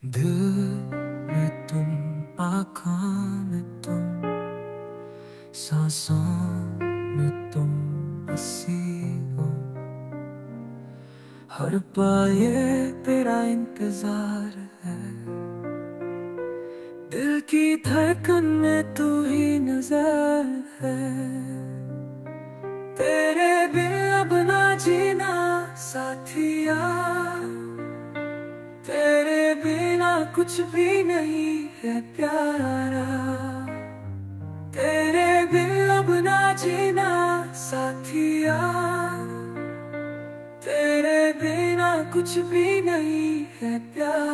दिल में तुम, आँखों में तुम, सांसों में तुम बसी हो। हर पाये तेरा इंतजार है, दिल की धड़कन में तू ही नजर है। तेरे बिन अब ना जीना साथिया, तेरे बिना कुछ भी नहीं है प्यारा। तेरे बिन अब ना जीना साथिया, तेरे बिना कुछ भी नहीं है प्यारा।